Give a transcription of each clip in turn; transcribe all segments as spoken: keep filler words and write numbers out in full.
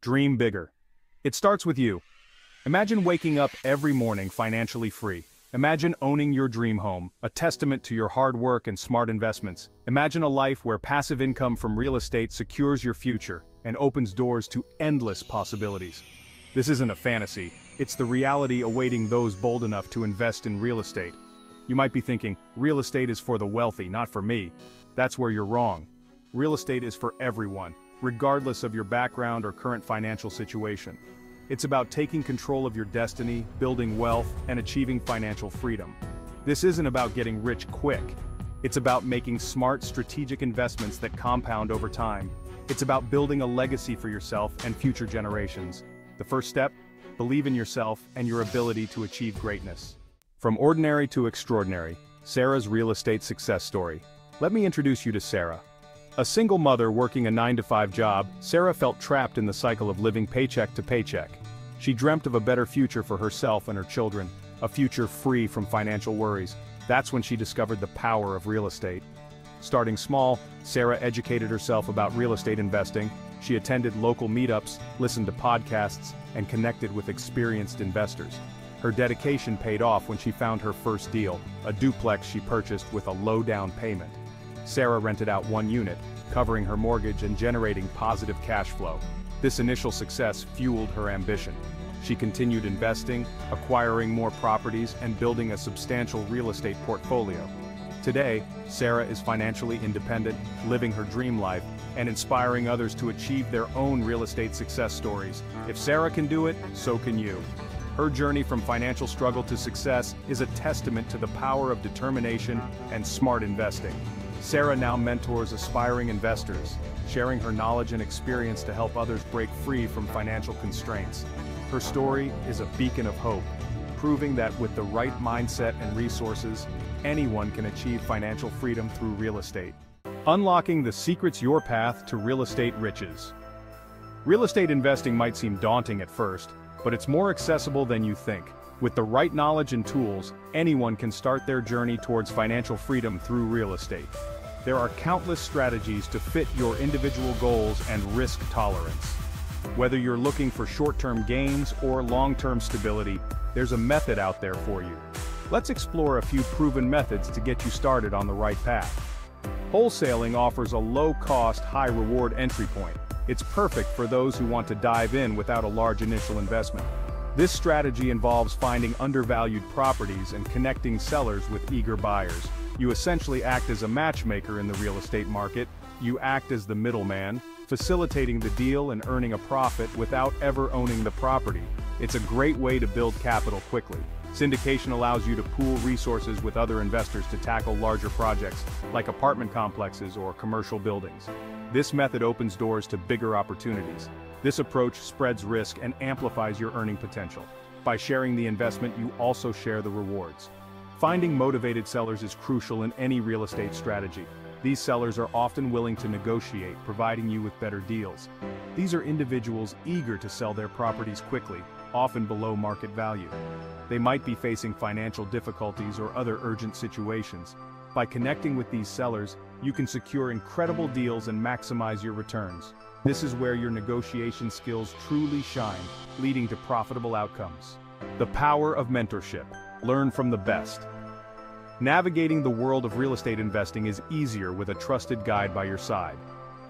Dream bigger. It starts with you. Imagine waking up every morning financially free. Imagine owning your dream home, a testament to your hard work and smart investments. Imagine a life where passive income from real estate secures your future and opens doors to endless possibilities. This isn't a fantasy, it's the reality awaiting those bold enough to invest in real estate. You might be thinking, real estate is for the wealthy, not for me. That's where you're wrong. Real estate is for everyone, regardless of your background or current financial situation. It's about taking control of your destiny, building wealth, and achieving financial freedom. This isn't about getting rich quick. It's about making smart, strategic investments that compound over time. It's about building a legacy for yourself and future generations. The first step? Believe in yourself and your ability to achieve greatness. From ordinary to extraordinary, Sarah's real estate success story. Let me introduce you to Sarah. A single mother working a nine to five job, Sarah felt trapped in the cycle of living paycheck to paycheck. She dreamt of a better future for herself and her children, a future free from financial worries. That's when she discovered the power of real estate. Starting small, Sarah educated herself about real estate investing. She attended local meetups, listened to podcasts, and connected with experienced investors. Her dedication paid off when she found her first deal, a duplex she purchased with a low down payment. Sarah rented out one unit, covering her mortgage and generating positive cash flow. This initial success fueled her ambition. She continued investing, acquiring more properties, and building a substantial real estate portfolio. Today, Sarah is financially independent, living her dream life, and inspiring others to achieve their own real estate success stories. If Sarah can do it, so can you. Her journey from financial struggle to success is a testament to the power of determination and smart investing. Sarah now mentors aspiring investors, sharing her knowledge and experience to help others break free from financial constraints. Her story is a beacon of hope, proving that with the right mindset and resources, anyone can achieve financial freedom through real estate. Unlocking the secrets your path to real estate riches. Real estate investing might seem daunting at first, but it's more accessible than you think. With the right knowledge and tools, anyone can start their journey towards financial freedom through real estate. There are countless strategies to fit your individual goals and risk tolerance. Whether you're looking for short-term gains or long-term stability, there's a method out there for you. Let's explore a few proven methods to get you started on the right path. Wholesaling offers a low-cost, high-reward entry point. It's perfect for those who want to dive in without a large initial investment. This strategy involves finding undervalued properties and connecting sellers with eager buyers. You essentially act as a matchmaker in the real estate market. You act as the middleman, facilitating the deal and earning a profit without ever owning the property. It's a great way to build capital quickly. Syndication allows you to pool resources with other investors to tackle larger projects, like apartment complexes or commercial buildings. This method opens doors to bigger opportunities. This approach spreads risk and amplifies your earning potential. By sharing the investment, you also share the rewards. Finding motivated sellers is crucial in any real estate strategy. These sellers are often willing to negotiate, providing you with better deals. These are individuals eager to sell their properties quickly, often below market value. They might be facing financial difficulties or other urgent situations. By connecting with these sellers, you can secure incredible deals and maximize your returns. This is where your negotiation skills truly shine, leading to profitable outcomes. The power of mentorship. Learn from the best. Navigating the world of real estate investing is easier with a trusted guide by your side.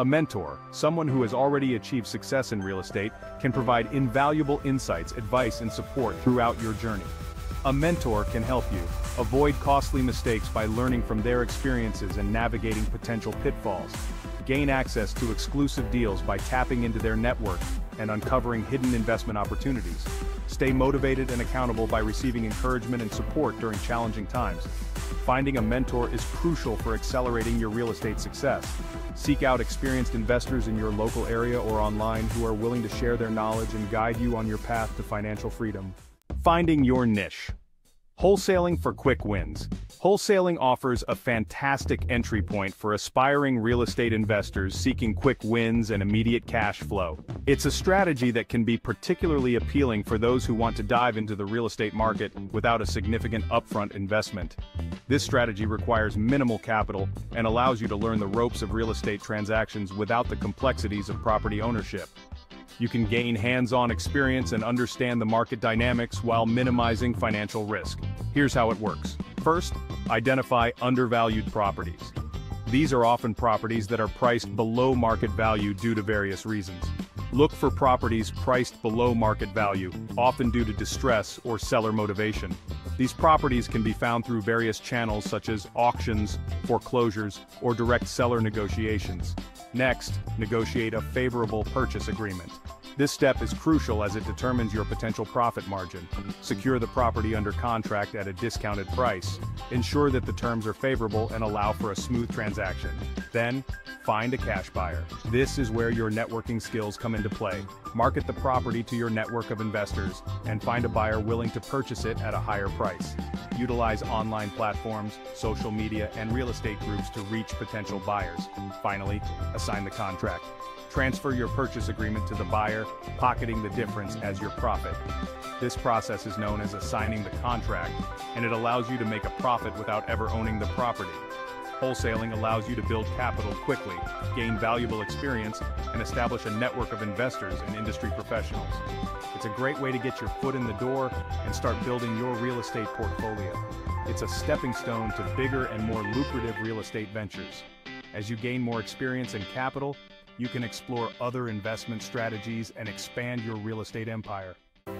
A mentor, someone who has already achieved success in real estate, can provide invaluable insights, advice, and support throughout your journey. A mentor can help you avoid costly mistakes by learning from their experiences and navigating potential pitfalls. Gain access to exclusive deals by tapping into their network and uncovering hidden investment opportunities. Stay motivated and accountable by receiving encouragement and support during challenging times. Finding a mentor is crucial for accelerating your real estate success. Seek out experienced investors in your local area or online who are willing to share their knowledge and guide you on your path to financial freedom. Finding your niche. Wholesaling for quick wins. Wholesaling offers a fantastic entry point for aspiring real estate investors seeking quick wins and immediate cash flow. It's a strategy that can be particularly appealing for those who want to dive into the real estate market without a significant upfront investment. This strategy requires minimal capital and allows you to learn the ropes of real estate transactions without the complexities of property ownership. You can gain hands-on experience and understand the market dynamics while minimizing financial risk. Here's how it works. First, identify undervalued properties. These are often properties that are priced below market value due to various reasons. Look for properties priced below market value, often due to distress or seller motivation. These properties can be found through various channels such as auctions, foreclosures, or direct seller negotiations. Next, negotiate a favorable purchase agreement. This step is crucial as it determines your potential profit margin. Secure the property under contract at a discounted price. Ensure that the terms are favorable and allow for a smooth transaction. Then, find a cash buyer. This is where your networking skills come into play. Market the property to your network of investors and find a buyer willing to purchase it at a higher price. Utilize online platforms, social media, and real estate groups to reach potential buyers. Finally, assign the contract. Transfer your purchase agreement to the buyer, pocketing the difference as your profit. This process is known as assigning the contract, and it allows you to make a profit without ever owning the property. Wholesaling allows you to build capital quickly, gain valuable experience, and establish a network of investors and industry professionals. It's a great way to get your foot in the door and start building your real estate portfolio. It's a stepping stone to bigger and more lucrative real estate ventures. As you gain more experience and capital, you can explore other investment strategies and expand your real estate empire.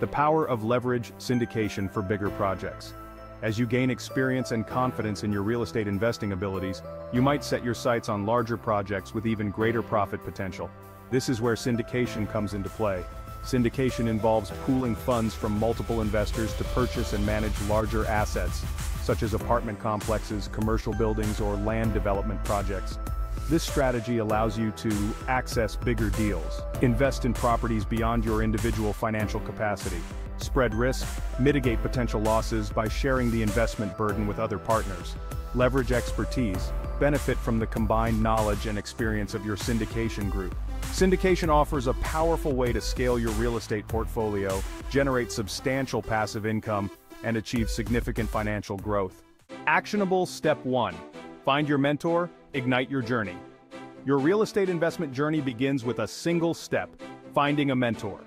The power of leverage syndication for bigger projects. As you gain experience and confidence in your real estate investing abilities, you might set your sights on larger projects with even greater profit potential. This is where syndication comes into play. Syndication involves pooling funds from multiple investors to purchase and manage larger assets, such as apartment complexes, commercial buildings, or land development projects. This strategy allows you to access bigger deals, invest in properties beyond your individual financial capacity, spread risk, mitigate potential losses by sharing the investment burden with other partners, leverage expertise, benefit from the combined knowledge and experience of your syndication group. Syndication offers a powerful way to scale your real estate portfolio, generate substantial passive income, and achieve significant financial growth. Actionable step one. Find your mentor, ignite your journey. Your real estate investment journey begins with a single step, finding a mentor.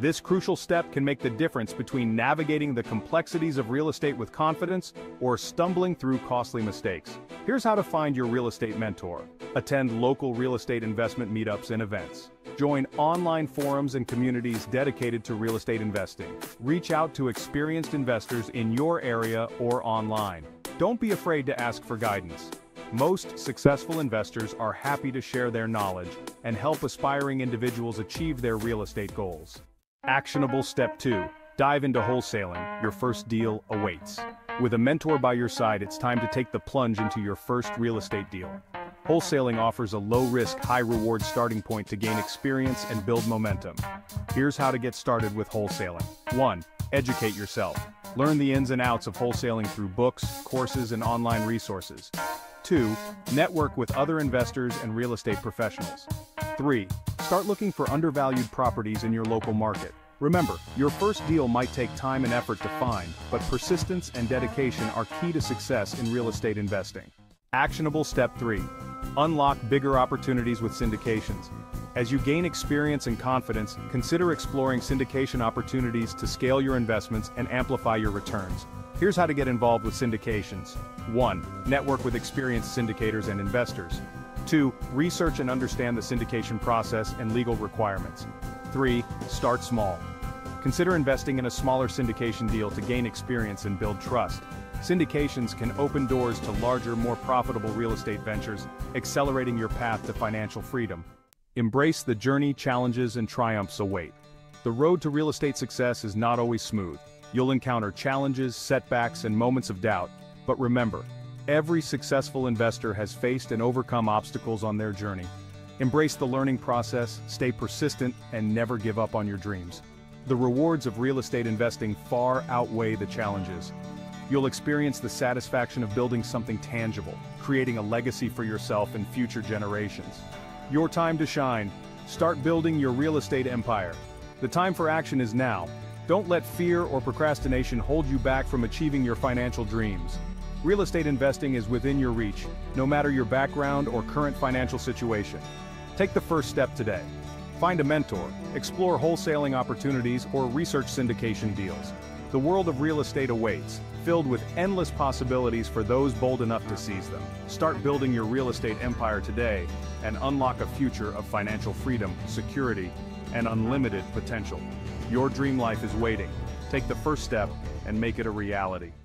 This crucial step can make the difference between navigating the complexities of real estate with confidence or stumbling through costly mistakes. Here's how to find your real estate mentor. Attend local real estate investment meetups and events. Join online forums and communities dedicated to real estate investing. Reach out to experienced investors in your area or online. Don't be afraid to ask for guidance. Most successful investors are happy to share their knowledge and help aspiring individuals achieve their real estate goals. Actionable step two. Dive into wholesaling. Your first deal awaits. With a mentor by your side, it's time to take the plunge into your first real estate deal. Wholesaling offers a low-risk, high-reward starting point to gain experience and build momentum. Here's how to get started with wholesaling. one. Educate yourself. Learn the ins and outs of wholesaling through books, courses, and online resources. two. Network with other investors and real estate professionals. three. Start looking for undervalued properties in your local market. Remember, your first deal might take time and effort to find, but persistence and dedication are key to success in real estate investing. Actionable step three. Unlock bigger opportunities with syndications. As you gain experience and confidence, consider exploring syndication opportunities to scale your investments and amplify your returns. Here's how to get involved with syndications. one. Network with experienced syndicators and investors. two. Research and understand the syndication process and legal requirements. three. Start small. Consider investing in a smaller syndication deal to gain experience and build trust. Syndications can open doors to larger, more profitable real estate ventures, accelerating your path to financial freedom. Embrace the journey, challenges, and triumphs await. The road to real estate success is not always smooth. You'll encounter challenges, setbacks, and moments of doubt. But remember, every successful investor has faced and overcome obstacles on their journey. Embrace the learning process, stay persistent, and never give up on your dreams. The rewards of real estate investing far outweigh the challenges. You'll experience the satisfaction of building something tangible, creating a legacy for yourself and future generations. Your time to shine. Start building your real estate empire. The time for action is now. Don't let fear or procrastination hold you back from achieving your financial dreams. Real estate investing is within your reach, no matter your background or current financial situation. Take the first step today. Find a mentor, explore wholesaling opportunities or research syndication deals. The world of real estate awaits, filled with endless possibilities for those bold enough to seize them. Start building your real estate empire today and unlock a future of financial freedom, security, and unlimited potential. Your dream life is waiting. Take the first step and make it a reality.